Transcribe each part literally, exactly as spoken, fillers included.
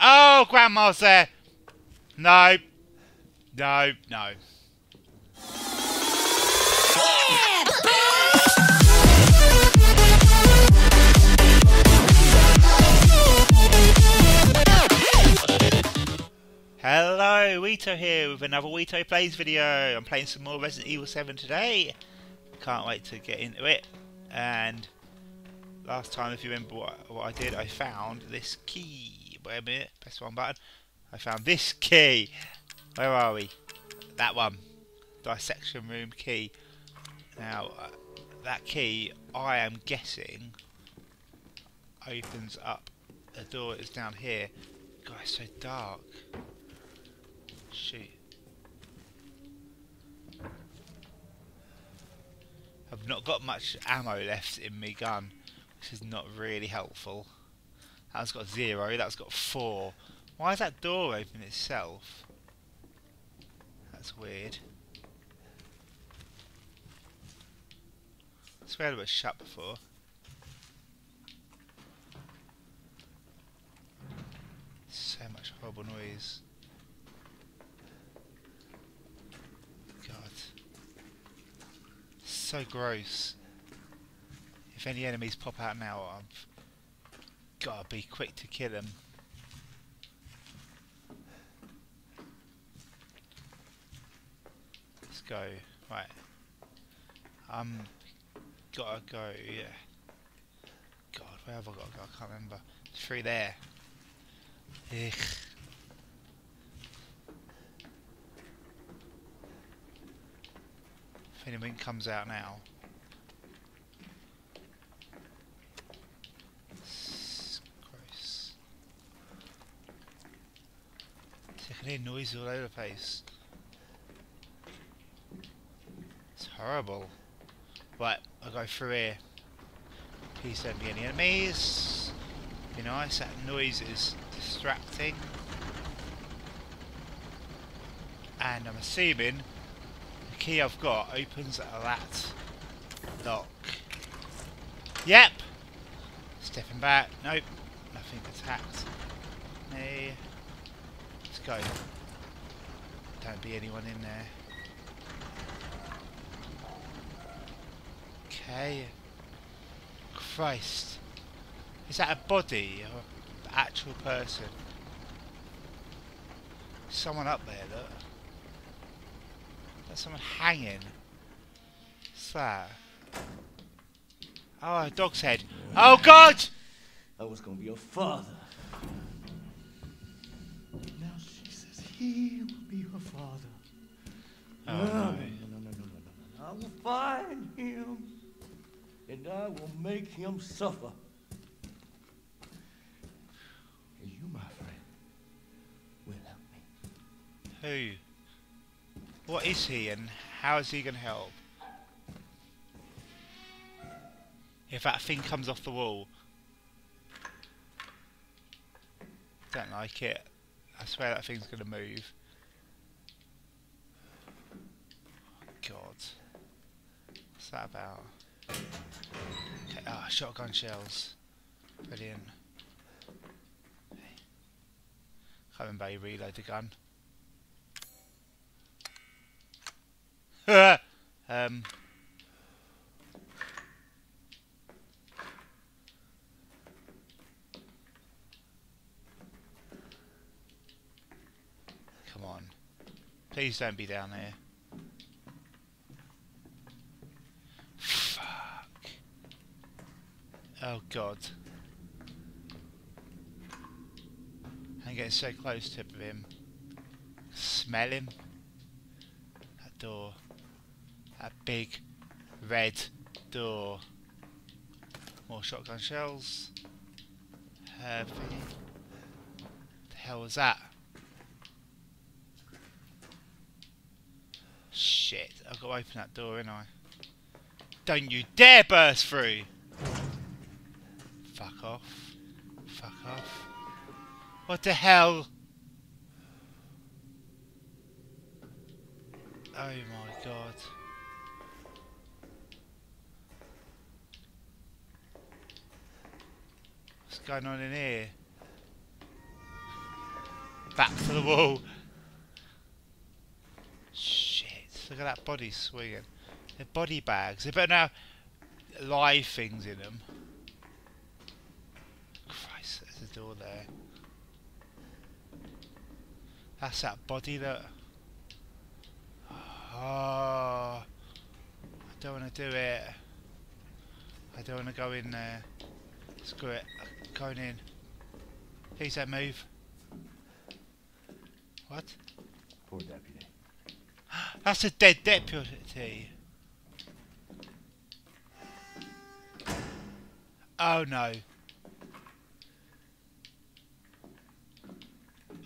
Oh, Grandma's there! No. No, no. Hello, Wheato here with another Wheato Plays video. I'm playing some more Resident Evil seven today. Can't wait to get into it. And last time, if you remember what, what I did, I found this key. Wait a minute, press one button. I found this key. Where are we? That one. Dissection room key. Now, uh, that key, I am guessing, opens up a door that's down here. God, it's so dark. Shoot. I've not got much ammo left in me gun. This is not really helpful. That's got zero, that's got four. Why is that door open itself? That's weird. I swear it was shut before. So much horrible noise. So gross. If any enemies pop out now, I've gotta be quick to kill them. Let's go. Right. Um. Gotta go. Yeah. God, where have I gotta go? I can't remember. It's through there. Ugh. If anything comes out now. It's gross. I can hear noise all over the place. It's horrible. Right, I'll go through here. Please don't be any enemies. Be nice, that noise is distracting. And I'm assuming the key I've got opens that lock. Yep! Stepping back. Nope. Nothing attacked me. Let's go. Don't be anyone in there. Okay. Christ. Is that a body or an actual person? Someone up there, look. That's someone hanging. What's that? Oh, a dog's head. Oh God! I was gonna be your father. Now she says he will be her father. Oh, no, no, no, no, no, no, no. I will find him, and I will make him suffer. And you, my friend, will help me. Who? What is he and how is he going to help? If that thing comes off the wall. Don't like it. I swear that thing's going to move. God. What's that about? Okay. Ah, shotgun shells. Brilliant. Can't remember how you reload the gun. um, come on. Please don't be down there. Fuck. Oh God. I'm getting so close to him. Smell him. That door. A big red door. More shotgun shells. Her thingy. What the hell was that? Shit, I've got to open that door, ain't I? Don't you dare burst through! Fuck off. Fuck off. What the hell? Oh my God. What's going on in here? Back to the wall. Shit. Look at that body swinging. They're body bags. They better now have live things in them. Christ, there's a door there. That's that body, look. Oh, I don't want to do it. I don't want to go in there. Screw it. I'm going in. Please don't move. What? Poor deputy. That's a dead deputy. Oh no.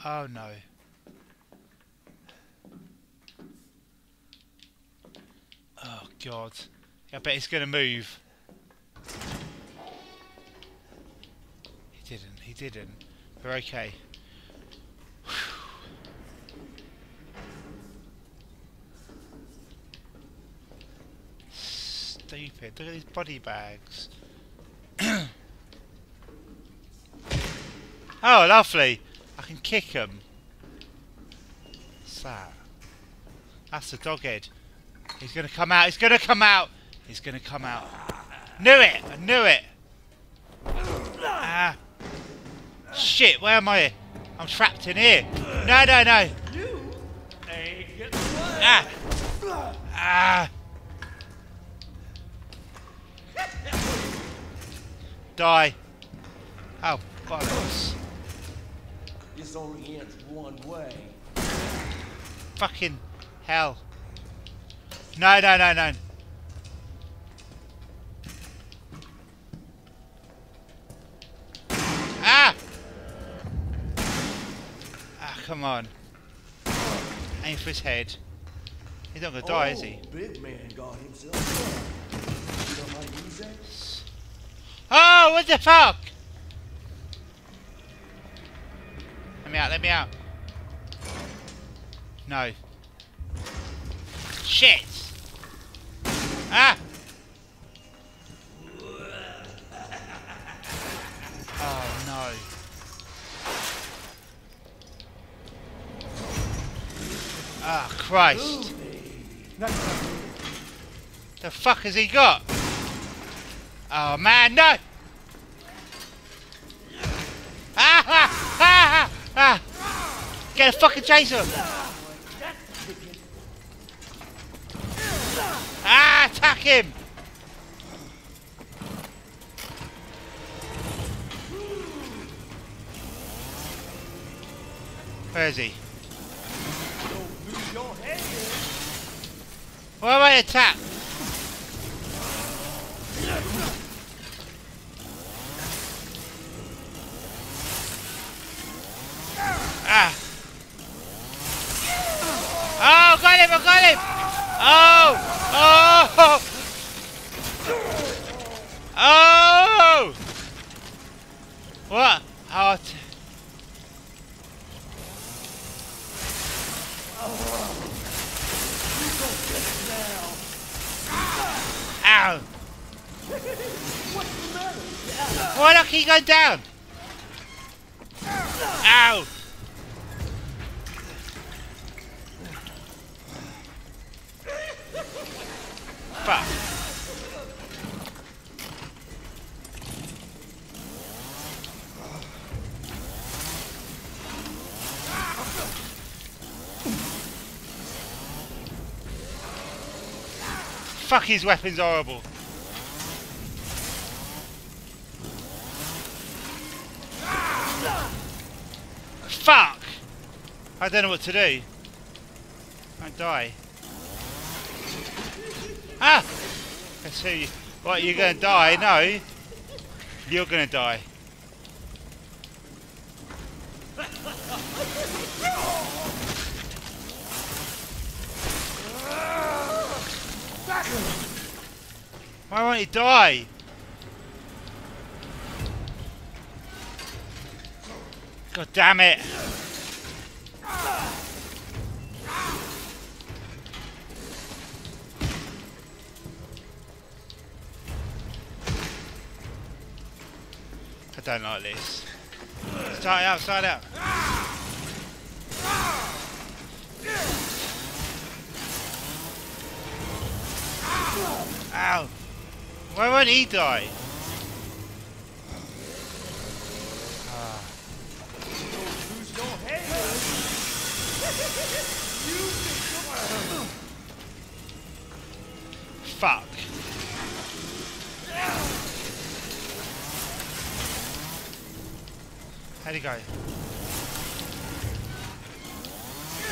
Oh no. Oh god. I bet it's gonna move. He didn't, he didn't. We're okay. Stupid. Look at these body bags. Oh, lovely. I can kick them. What's that? That's the dog head. He's gonna come out. He's gonna come out. He's gonna come out. Knew it. I knew it. Ah. Shit. Where am I? I'm trapped in here. No, no, no. Ah. Ah. Die. Oh, bollocks. This only ends one way. Fucking hell. No, no, no, no. Ah! Ah, come on. Aim for his head. He's not gonna oh, die, is he? Big man got himself. Oh, what the fuck? Let me out, let me out. No. Shit! Ah! Oh no. Ah, oh, Christ. The fuck has he got? Oh man, no! Ah! Ah! Ah! Ah! Get a fucking chaser! Ah! Attack him! Where is he? Why am I attacked? Ah! Oh! Got him! I got him! Oh! Oh! Oh! What? Hot. Ow! Why not can you go down? Ow! Fuck. Fuck, his weapon's horrible. Fuck! I don't know what to do. I die. Ah! Let's see. What, you're gonna die? No. You're gonna die. Why won't he die? God damn it! I don't like this. Start out, start out. Ow! Why won't he die? Ah. Fuck. How'd he go?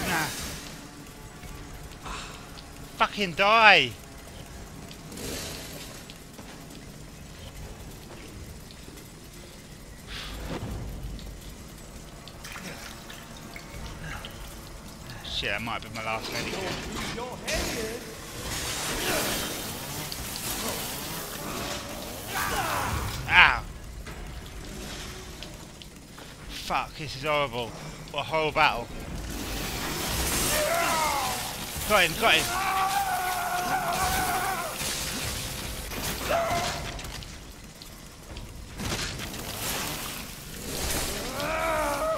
Nah. Fucking die! Shit, that might be my last medic. Ow! Fuck, this is horrible. What a horrible battle. Got him, got him!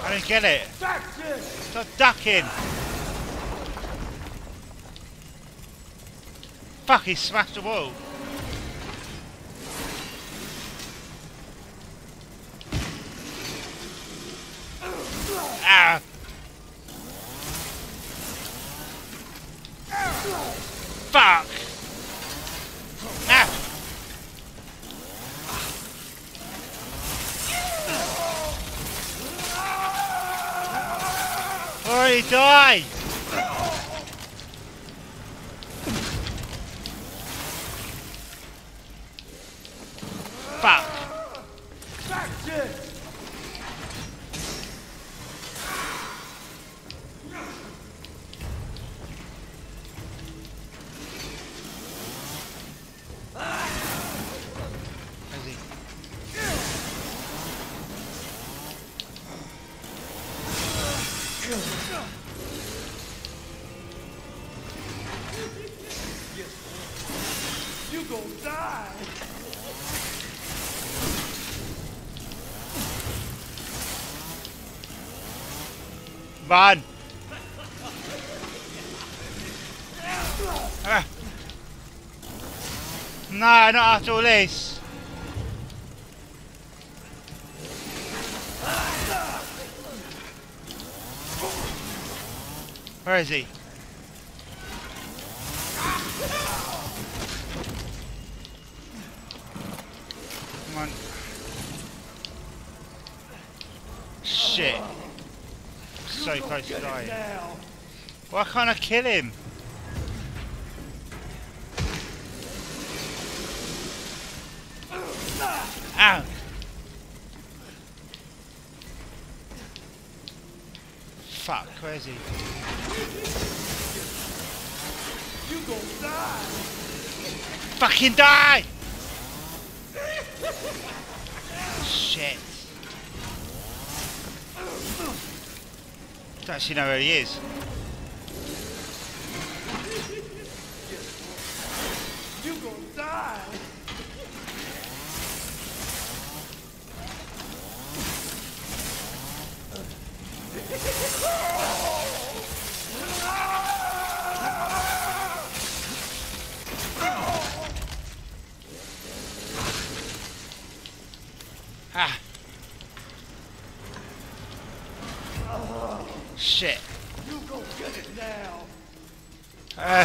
I don't get it. Stop ducking. Fuck, he smashed the wall. Ah. Fuck. Ah. Already die! Fuck! Run! Uh. No, not after all this! Where is he? Come on. Shit. So close to dying. Why can't I kill him? Ow! Fuck, where is he? You gonna die! Fucking die! Shit. I don't actually know where he is. You're gonna die. Ah. Shit. You go get it now. Uh.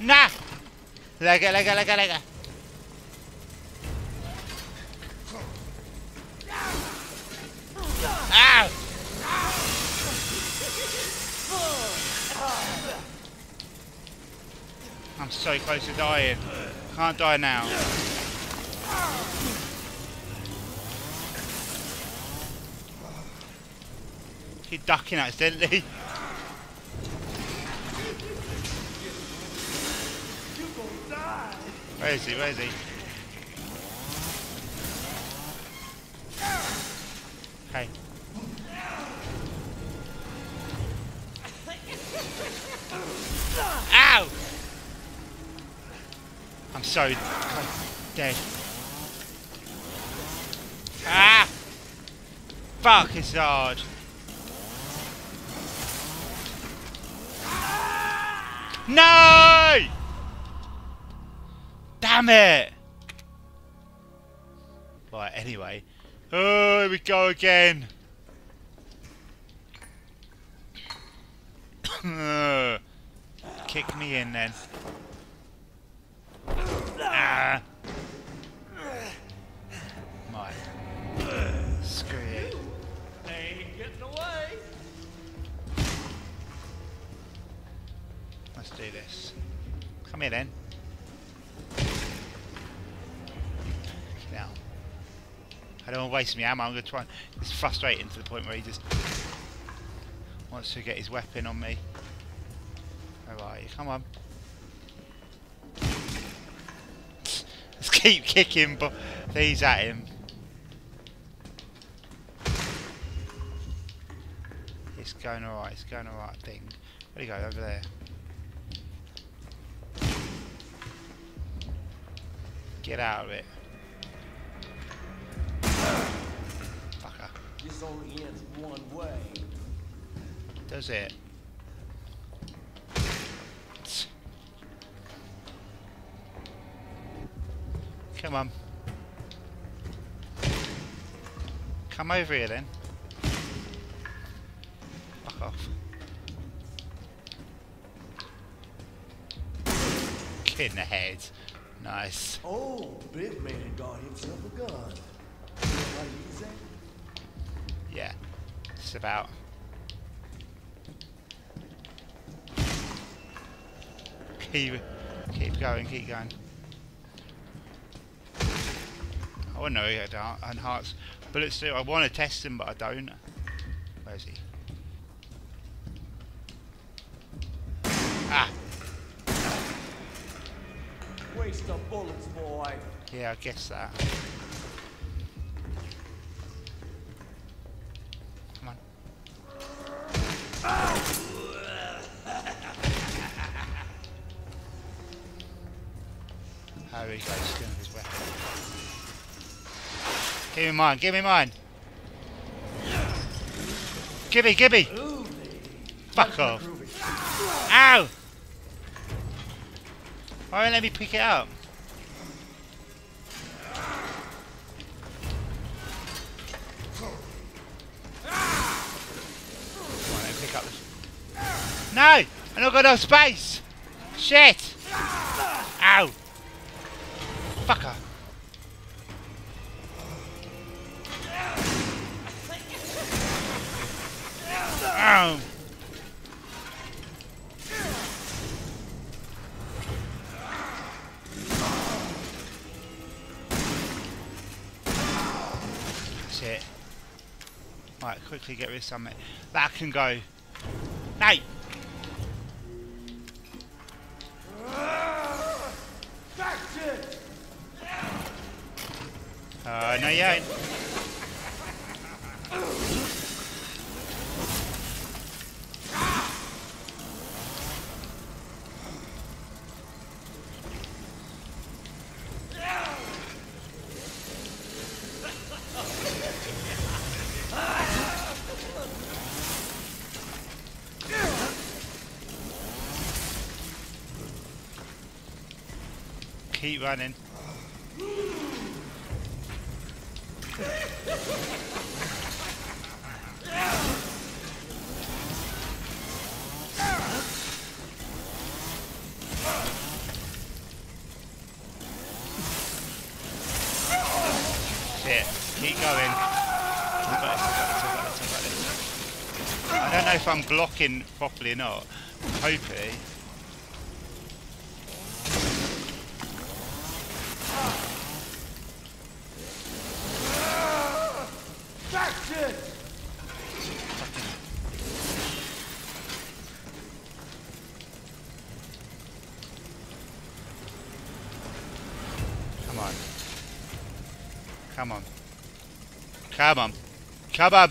Nah. Lega, lega, lega, lega. Ow. I'm so close to dying. Can't die now. Keep ducking accidentally. Where is he? Where is he? Hey. Ow! I'm so dead. Ah! Fuck, it's hard. No! Damn it! Right, anyway. Oh, here we go again. Kick me in then. Ah. My. Screw it. Ain't getting away. Let's do this. Come here then. Now. I don't want to waste my ammo. I'm going to try and... It's frustrating to the point where he just wants to get his weapon on me. Where are you? Come on. Let's keep kicking but these at him. It's going alright. It's going alright, I think. Where'd he go? Over there. Get out of it. Fucker. This only ends one way. Does it? Come on. Come over here then. Fuck off. Kid in the head. Nice. Oh, big man got himself a gun. Yeah, it's about. Keep, keep going, keep going. I wouldn't know he had hearts. Bullets too. I want to test him, but I don't. Where is he? Ah! Waste of bullets, boy. Yeah, I guess that. Oh, he got his weapon. Give me mine, give me mine. Gimme, gimme! Fuck off. Ow! Why don't let me pick it up? No! I don't got no space! Shit! Ow! Fucker! Ow! That's it. Right, quickly get rid of something. That can go. No! Uh, no you ain't. Keep running. Shit, keep going. I got this, I got this, I got this, I got this. I don't know if I'm blocking properly or not. Hopefully. Come on. Come on. Come on.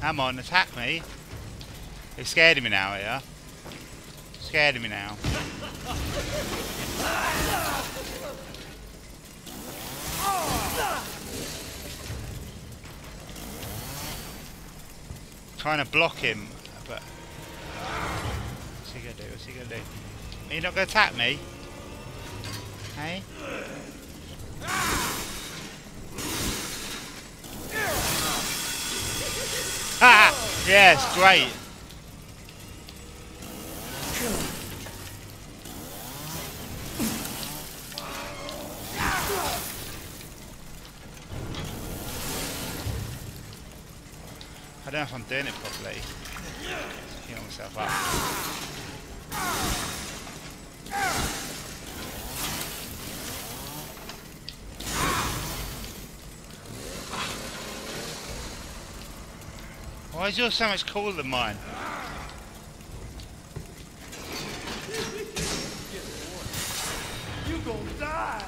Come on, attack me. You're scared of me now, yeah? Scared of me now. Trying to block him, but what's he gonna do? What's he gonna do? You're not going to attack me? Hey? Ah! Yes, great! I don't know if I'm doing it properly. Heal myself up. Why is yours so much cooler than mine? You gonna die!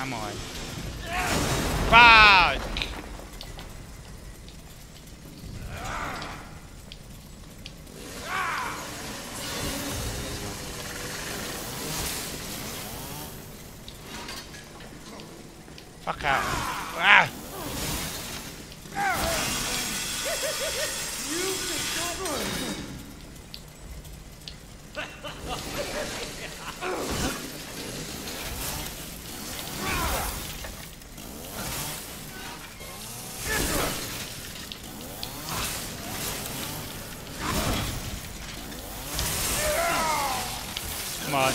Am I? Fuck! Fuck out. Ah! Come on.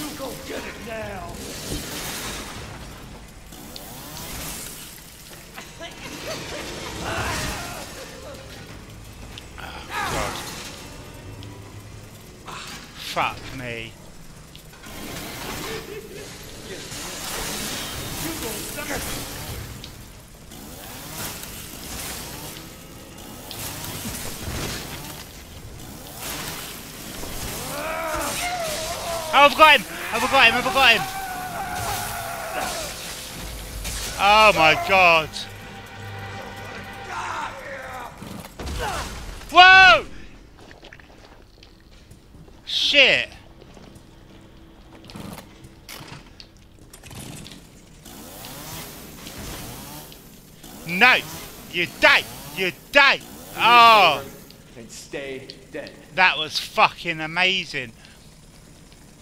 You go get it now. Oh, God. Fuck me. Oh, I've got him! I've got him! I've got him! Oh my God! Whoa! Shit! No! You die! You die! Oh! And stay dead. That was fucking amazing.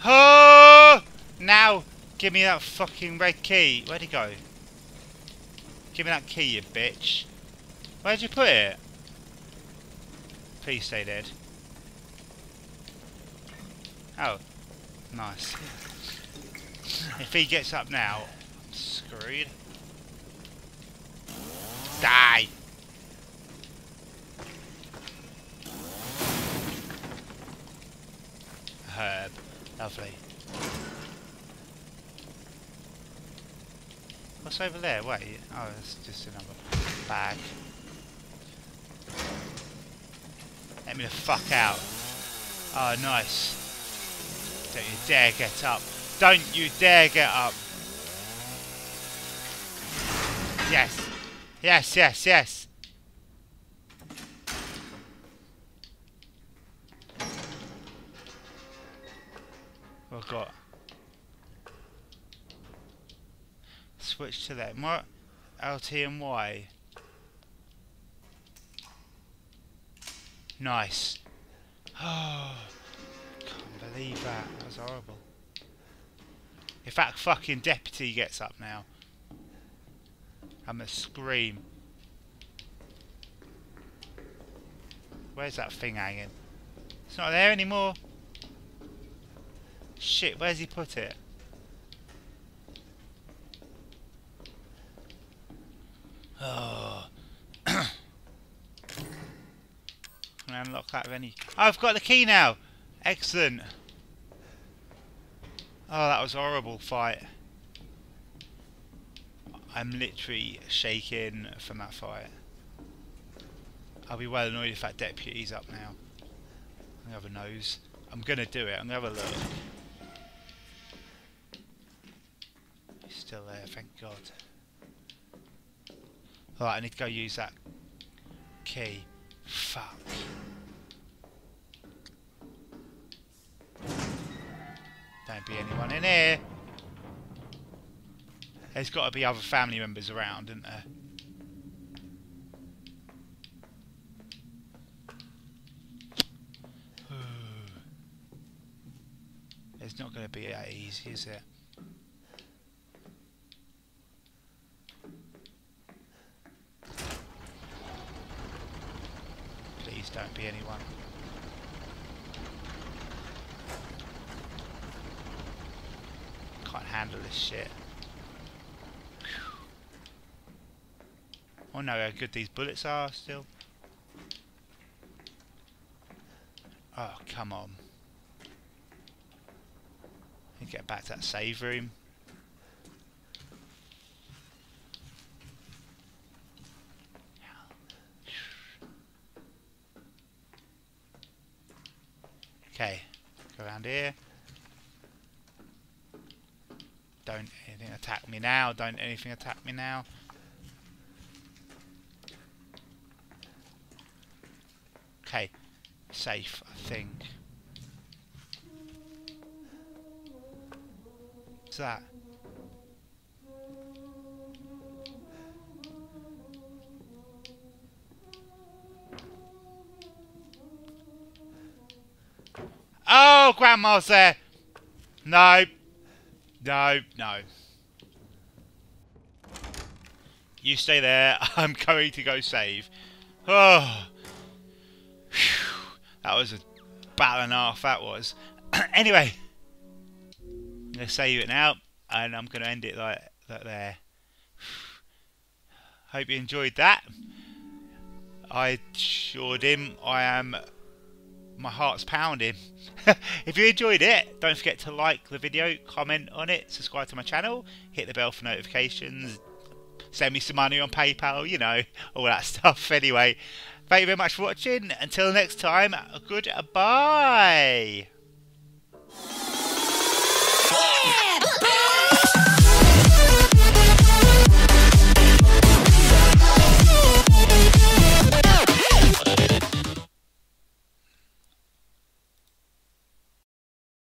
Oh! Now, give me that fucking red key. Where'd it go? Give me that key, you bitch. Where'd you put it? Please stay dead. Oh. Nice. If he gets up now, I'm screwed. Die! Herb. Lovely. What's over there? Wait. Oh, it's just another bag. Let me the fuck out. Oh, nice. Don't you dare get up. Don't you dare get up. Yes. Yes, yes, yes. What have I got? Switch to that. What? L T and Y. Nice. Oh, can't believe that. That was horrible. If that fucking deputy gets up now. I'm gonna scream. Where's that thing hanging? It's not there anymore. Shit, where's he put it? Oh. Can I unlock that with any? Oh, I've got the key now. Excellent. Oh, that was a horrible fight. I'm literally shaking from that fight. I'll be well annoyed if that deputy's up now. I'm gonna have a nose. I'm gonna do it. I'm gonna have a look. still there, thank God. Alright, I need to go use that key. Fuck. Don't be anyone in here. There's got to be other family members around, isn't there? It's not going to be that easy, is it? Please don't be anyone. Can't handle this shit. I know how good these bullets are still. Oh, come on. Get back to that save room. Okay, go around here. Don't anything attack me now. Don't anything attack me now. Okay, safe, I think. That oh, grandma's there. No, no, no, you stay there. I'm going to go save. Oh, whew. That was a battle and a half, that was. Anyway, gonna save it now, and I'm gonna end it like that there. Hope you enjoyed that. I sure did. I am. My heart's pounding. If you enjoyed it, don't forget to like the video, comment on it, subscribe to my channel, hit the bell for notifications, send me some money on PayPal, you know, all that stuff. Anyway, thank you very much for watching. Until next time, goodbye.